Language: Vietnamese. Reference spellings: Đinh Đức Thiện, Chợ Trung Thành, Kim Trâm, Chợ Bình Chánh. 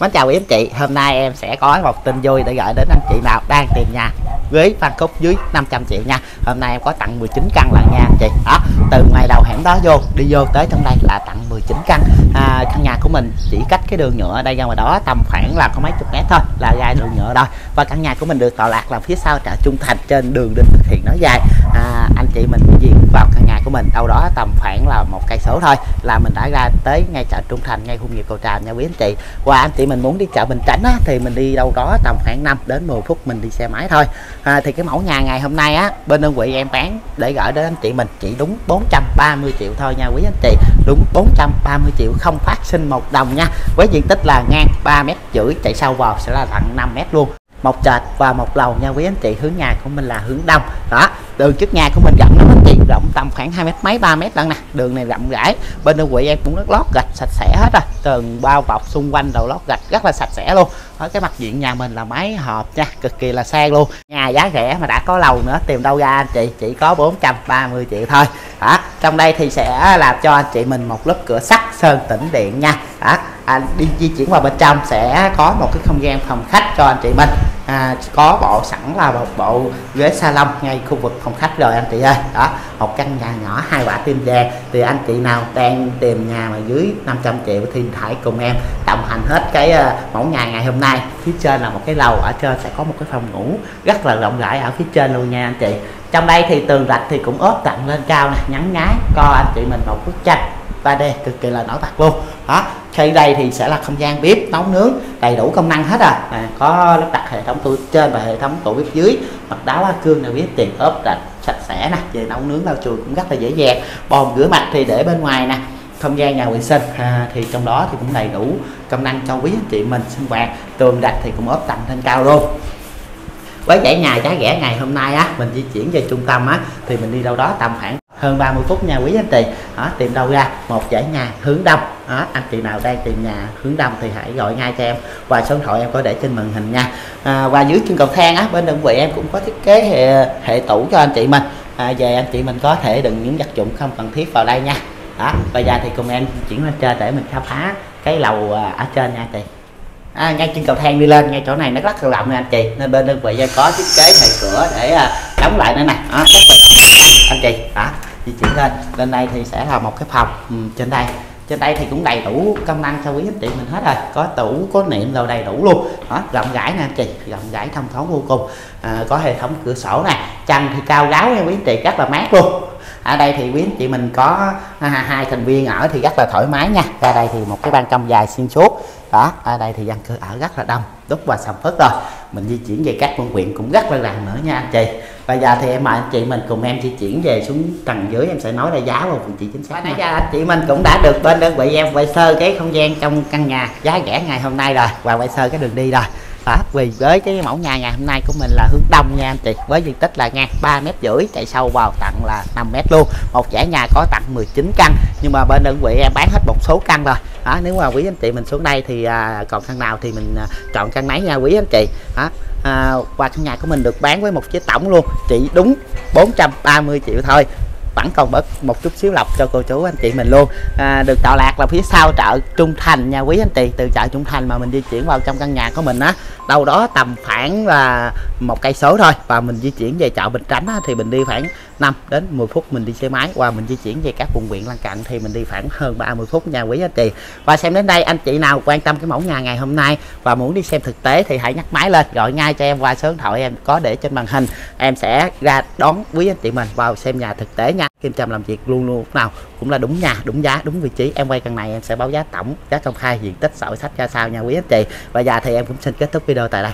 Mến chào quý anh chị, hôm nay em sẽ có một tin vui để gửi đến anh chị nào đang tìm nhà với phân khúc dưới 500 triệu nha. Hôm nay em có tặng 19 căn lại nha anh chị. Đó, từ ngày đầu hẻm đó vô đi vô tới trong đây là tặng 19 căn. Căn nhà của mình chỉ cách cái đường nhựa đây ra ngoài đó tầm khoảng là có mấy chục mét thôi là ra đường nhựa rồi. Và căn nhà của mình được tọa lạc là phía sau chợ Trung Thành, trên đường Đinh Thực Hiện nói dài. Anh chị mình di chuyển vào căn nhà của mình đâu đó tầm khoảng là 1 cây số thôi là mình đã ra tới ngay chợ Trung Thành, ngay khu nghiệp Cầu Tràm nha quý anh chị. Và anh chị mình muốn đi chợ Bình Chánh á, thì mình đi đâu đó tầm khoảng 5 đến 10 phút mình đi xe máy thôi. Thì cái mẫu nhà ngày hôm nay á, bên đơn vị em bán để gửi đến anh chị mình chỉ đúng 430 triệu thôi nha quý anh chị, đúng 430 triệu không phát sinh một đồng nha, với diện tích là ngang 3,5 m chạy sâu vào sẽ là tận 5 m luôn, 1 trệt và 1 lầu nha quý anh chị. Hướng nhà của mình là hướng đông đó, đường trước nhà của mình rộng lắm anh chị, rộng tầm khoảng 2 mét mấy 3 mét lần nè, đường này rộng rãi. Bên đơn vị em cũng rất lót gạch sạch sẽ hết rồi, tường bao bọc xung quanh đầu lót gạch rất là sạch sẽ luôn. Ở cái mặt diện nhà mình là máy hộp nha, cực kỳ là sang luôn. Nhà giá rẻ mà đã có lầu nữa, tìm đâu ra anh chị, chỉ có 430 triệu thôi. Đó, trong đây thì sẽ làm cho anh chị mình một lớp cửa sắt sơn tĩnh điện nha. Đó, anh đi di chuyển vào bên trong sẽ có một cái không gian phòng khách cho anh chị mình. Có bộ sẵn là một bộ ghế salon ngay khu vực phòng khách rồi anh chị ơi. Đó, một căn nhà nhỏ 2 quả tim vàng. Thì anh chị nào đang tìm nhà mà dưới 500 triệu thì hãy cùng em đồng hành hết cái mẫu nhà ngày hôm nay. Phía trên là một cái lầu, ở trên sẽ có một cái phòng ngủ rất là rộng rãi ở phía trên luôn nha anh chị. Trong đây thì tường rạch thì cũng ốp tặng lên cao nè, nhắn nhái cho anh chị mình một bức tranh 3D cực kỳ là nổi bật luôn. Đó, khi đây thì sẽ là không gian bếp nấu nướng đầy đủ công năng hết rồi. Có lắp đặt hệ thống tủ trên và hệ thống tủ bếp dưới, mặt đá hoa cương là biết tiền ốp rạch sạch sẽ nè, về nấu nướng lau chùi cũng rất là dễ dàng. Bồn rửa mặt thì để bên ngoài nè, không gian nhà vệ sinh thì trong đó thì cũng đầy đủ công năng cho quý anh chị mình sinh hoạt. Tường rạch thì cũng ốp tặng lên cao luôn. Với dãy nhà giá rẻ ngày hôm nay á, mình di chuyển về trung tâm á thì mình đi đâu đó tầm khoảng hơn 30 phút nha quý anh chị. Đó, tìm đâu ra một dãy nhà hướng đông. Đó, anh chị nào đang tìm nhà hướng đông thì hãy gọi ngay cho em và số điện thoại em có để trên màn hình nha. Và dưới chân cầu thang á, bên đơn vị em cũng có thiết kế hệ tủ cho anh chị mình. Về anh chị mình có thể đựng những vật dụng không cần thiết vào đây nha. Đó, bây giờ thì cùng em chuyển lên trên để mình khám phá cái lầu ở trên nha anh chị. Ngay trên cầu thang đi lên, ngay chỗ này nó rất là rộng nha anh chị, nên bên đơn vị em có thiết kế hệ cửa để đóng lại nữa nè. Đó, anh chị. Đó, di chuyển lên, lên đây thì sẽ là một cái phòng. Trên đây, trên đây thì cũng đầy đủ công năng cho quý anh chị mình hết rồi, có tủ có niệm rồi đầy đủ luôn. Đó, rộng rãi nè anh chị, rộng rãi thông thoáng vô cùng. Có hệ thống cửa sổ nè, trần thì cao ráo nha quý anh chị, rất là mát luôn. Ở đây thì quý anh chị mình có 2 thành viên ở thì rất là thoải mái nha. Ra đây thì một cái ban công dài xuyên suốt. Đó, ở đây thì dân cư ở rất là đông, đúc và sầm phất rồi. Mình di chuyển về các quận huyện cũng rất là gần nữa nha anh chị. Bây giờ thì em mời anh chị mình cùng em di chuyển về xuống tầng dưới, em sẽ nói ra giá và vị trí chính xác. Nãy giờ anh chị mình cũng đã được bên đơn vị em quay sơ cái không gian trong căn nhà giá rẻ ngày hôm nay rồi, và quay sơ cái đường đi rồi. Đó, vì với cái mẫu nhà ngày hôm nay của mình là hướng đông nha anh chị, với diện tích là ngang 3,5 m chạy sâu vào tận là 5 m luôn. Một dãy nhà có tặng 19 căn, nhưng mà bên đơn vị em bán hết một số căn rồi. Đó, nếu mà quý anh chị mình xuống đây thì còn căn nào thì mình chọn căn nấy nha quý anh chị. Đó, và căn nhà của mình được bán với một chiếc tổng luôn, chỉ đúng 430 triệu thôi, vẫn còn bớt một chút xíu lọc cho cô chú anh chị mình luôn. Được tọa lạc là phía sau chợ Trung Thành nha quý anh chị. Từ chợ Trung Thành mà mình di chuyển vào trong căn nhà của mình á, đâu đó tầm khoảng là 1 cây số thôi, và mình di chuyển về chợ Bình Chánh á, thì mình đi khoảng 5 đến 10 phút mình đi xe máy, và mình di chuyển về các quận huyện lân cận thì mình đi khoảng hơn 30 phút nha quý anh chị. Và xem đến đây anh chị nào quan tâm cái mẫu nhà ngày hôm nay và muốn đi xem thực tế thì hãy nhấc máy lên gọi ngay cho em qua số điện thoại em có để trên màn hình, em sẽ ra đón quý anh chị mình vào xem nhà thực tế nha. Kim Trâm làm việc luôn luôn lúc nào cũng là đúng nhà, đúng giá, đúng vị trí. Em quay căn này em sẽ báo giá tổng, giá công khai, diện tích, sổ sách ra sao nha quý anh chị. Và giờ thì em cũng xin kết thúc video tại đây.